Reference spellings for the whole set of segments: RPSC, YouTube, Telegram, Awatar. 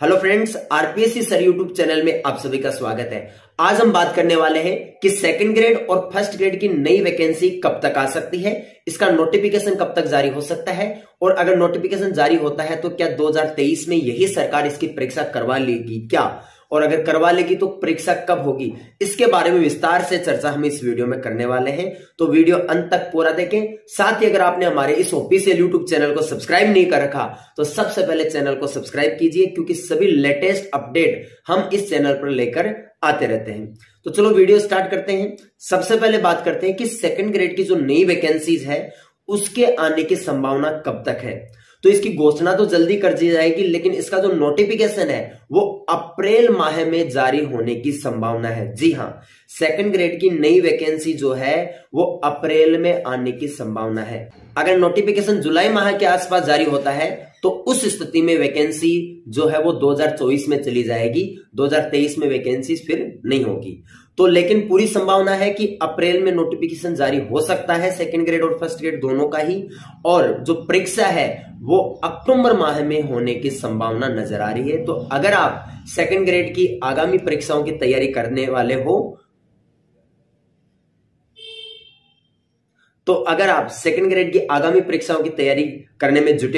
Hello friends, RPSC sir YouTube channel में आप सभी का स्वागत है। आज हम बात करने वाले हैं कि सेकंड ग्रेड और फर्स्ट ग्रेड की नई वैकेंसी कब तक आ सकती है, इसका नोटिफिकेशन कब तक जारी हो सकता है और अगर नोटिफिकेशन जारी होता है तो क्या 2023 में यही सरकार इसकी परीक्षा करवा लेगी क्या, और अगर करवा लेगी तो परीक्षा कब होगी, इसके बारे में विस्तार से चर्चा हम इस वीडियो में करने वाले हैं। तो वीडियो अंत तक पूरा देखें। साथ ही अगर आपने हमारे इस ऑफिशियल YouTube चैनल को सब्सक्राइब नहीं कर रखा तो सबसे पहले चैनल को सब्सक्राइब कीजिए, क्योंकि सभी लेटेस्ट अपडेट हम इस चैनल पर लेकर आते रहते हैं। तो चलो वीडियो स्टार्ट करते हैं। सबसे पहले बात करते हैं कि सेकंड ग्रेड की जो नई वैकेंसीज है उसके आने की संभावना कब तक है। तो इसकी घोषणा तो जल्दी कर दी जाएगी, लेकिन इसका जो नोटिफिकेशन है वो अप्रैल माह में जारी होने की संभावना है। जी हां, सेकंड ग्रेड की नई वैकेंसी जो है वो अप्रैल में आने की संभावना है। अगर नोटिफिकेशन जुलाई माह के आसपास जारी होता है तो उस स्थिति में वैकेंसी जो है वो 2024 में चली जाएगी, 2023 में वैकेंसी फिर नहीं होगी। तो लेकिन पूरी संभावना है कि अप्रैल में नोटिफिकेशन जारी हो सकता है सेकंड ग्रेड और फर्स्ट ग्रेड दोनों का ही, और जो परीक्षा है वो अक्टूबर माह में होने की संभावना नजर आ रही है। तो अगर आप सेकंड ग्रेड की आगामी परीक्षाओं की तैयारी करने वाले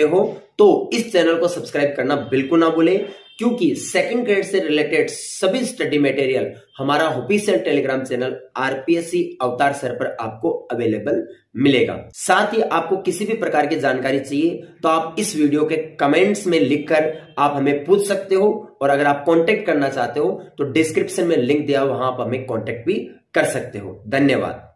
हो तो इस चैनल को सब्सक्राइब करना बिल्कुल ना भूलें, क्योंकि सेकंड ग्रेड से रिलेटेड सभी स्टडी मटेरियल हमारा official Telegram channel RPSC Avatar sir पर आपको अवेलेबल मिलेगा। साथ ही आपको किसी भी प्रकार की जानकारी चाहिए तो आप इस वीडियो के कमेंट्स में लिखकर आप हमें पूछ सकते हो, और अगर आप कॉन्टेक्ट करना चाहते हो तो डिस्क्रिप्शन में लिंक दिया, वहां आप हमें कॉन्टेक्ट भी कर सकते हो। धन्यवाद।